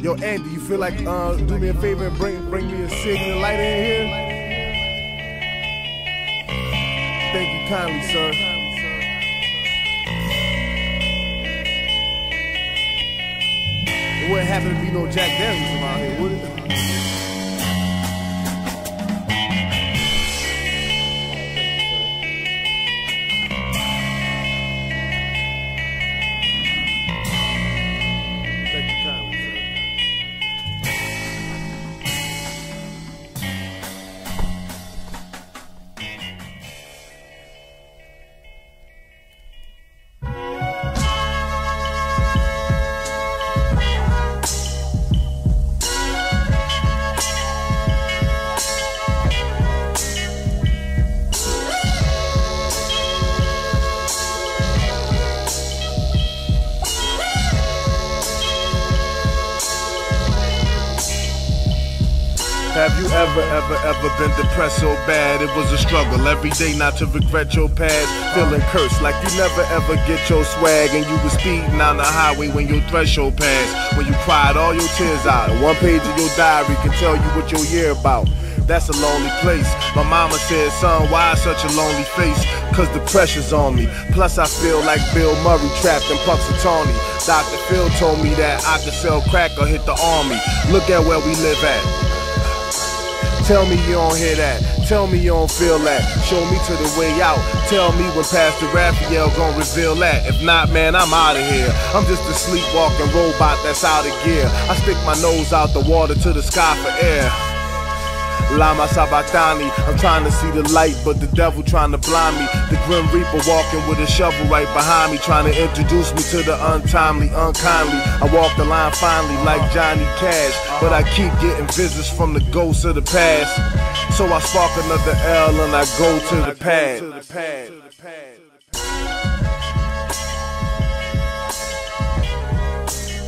Yo, Andy, you feel like do me a favor and bring me a cig and a lighter in here? Thank you kindly, sir. It wouldn't happen to be no Jack Daniels around here, would it? Ever been depressed so bad, it was a struggle every day not to regret your past. Feeling cursed like you never ever get your swag, and you was speeding on the highway when your threshold passed. When you cried all your tears out, and one page of your diary can tell you what your year about. That's a lonely place. My mama said, son, why such a lonely face? Cause the pressure's on me. Plus I feel like Bill Murray trapped in Punxsutawney. Dr. Phil told me that I could sell crack or hit the army. Look at where we live at. Tell me you don't hear that, tell me you don't feel that, show me to the way out, tell me when Pastor Raphael gon' reveal that. If not, man, I'm out of here. I'm just a sleepwalking robot that's out of gear. I stick my nose out the water to the sky for air. Lama Sabatani, I'm trying to see the light, but the devil trying to blind me. The Grim Reaper walking with a shovel right behind me, trying to introduce me to the untimely, unkindly. I walk the line finally like Johnny Cash, but I keep getting visits from the ghosts of the past. So I spark another L and I go to the pad.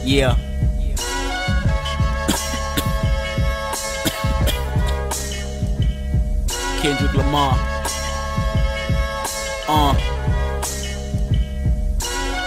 Yeah. Kendrick Lamar.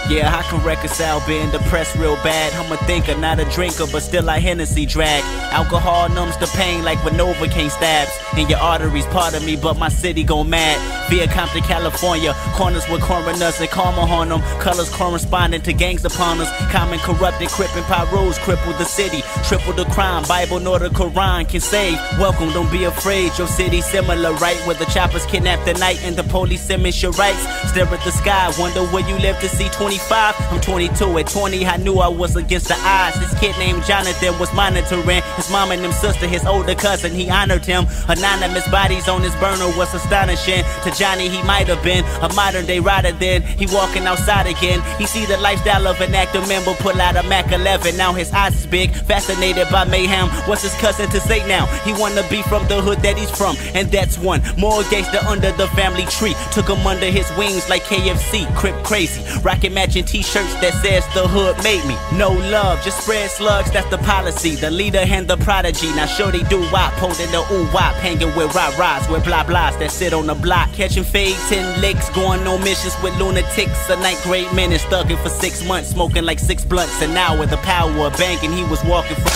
Yeah, I can reconcile being depressed real bad. I'm a thinker, not a drinker, but still I Hennessy drag. Alcohol numbs the pain like when Novocaine stabs in your arteries. Pardon me, but my city go mad. Via Compton, California, corners with coroners and karma on them. Colors corresponding to gangs upon us. Common corrupted, crippin' pyros cripple the city. Triple the crime, Bible nor the Quran can save. Welcome, don't be afraid, your city similar, right? Where the choppers kidnap the night and the police limit your rights. Stare at the sky, wonder where you live to see 20. I'm 22, at 20 I knew I was against the odds. This kid named Jonathan was monitoring his mom and him sister, his older cousin, he honored him. Anonymous bodies on his burner was astonishing. To Johnny he might have been a modern day rider then. He walking outside again, he see the lifestyle of an active member. Pull out a Mac 11, now his eyes is big. Fascinated by mayhem, what's his cousin to say now? He wanna be from the hood that he's from, and that's one more gangster under the family tree. Took him under his wings like KFC, Crip crazy, rocking matching t-shirts that says the hood made me. No love, just spread slugs, that's the policy. The leader and the prodigy, now sure they do wop. Holding the oo-wop, hanging with rah-rahs, with blah-blahs that sit on the block. Catching fades, 10 licks, going on missions with lunatics. A ninth grade menace, thugging for 6 months, smoking like 6 blunts an hour. The power of banking, he was walking from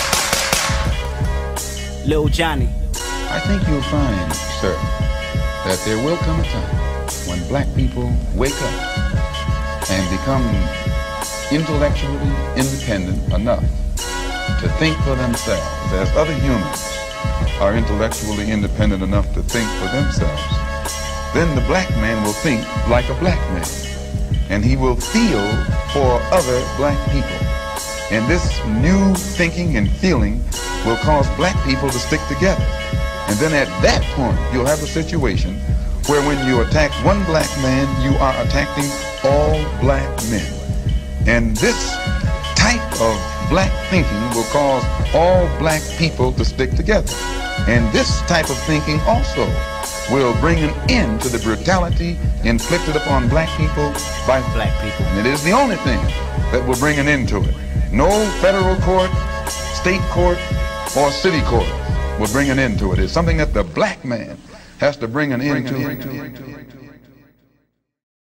Lil Johnny. I think you'll find, sir, that there will come a time when black people wake up and become intellectually independent enough to think for themselves, as other humans are intellectually independent enough to think for themselves. Then the black man will think like a black man, and he will feel for other black people. And this new thinking and feeling will cause black people to stick together. And then at that point, you'll have a situation where when you attack one black man, you are attacking all black men. And this type of black thinking will cause all black people to stick together. And this type of thinking also will bring an end to the brutality inflicted upon black people by black people. And it is the only thing that will bring an end to it. No federal court, state court, or city court will bring an end to it. It's something that the black man has to bring an end to.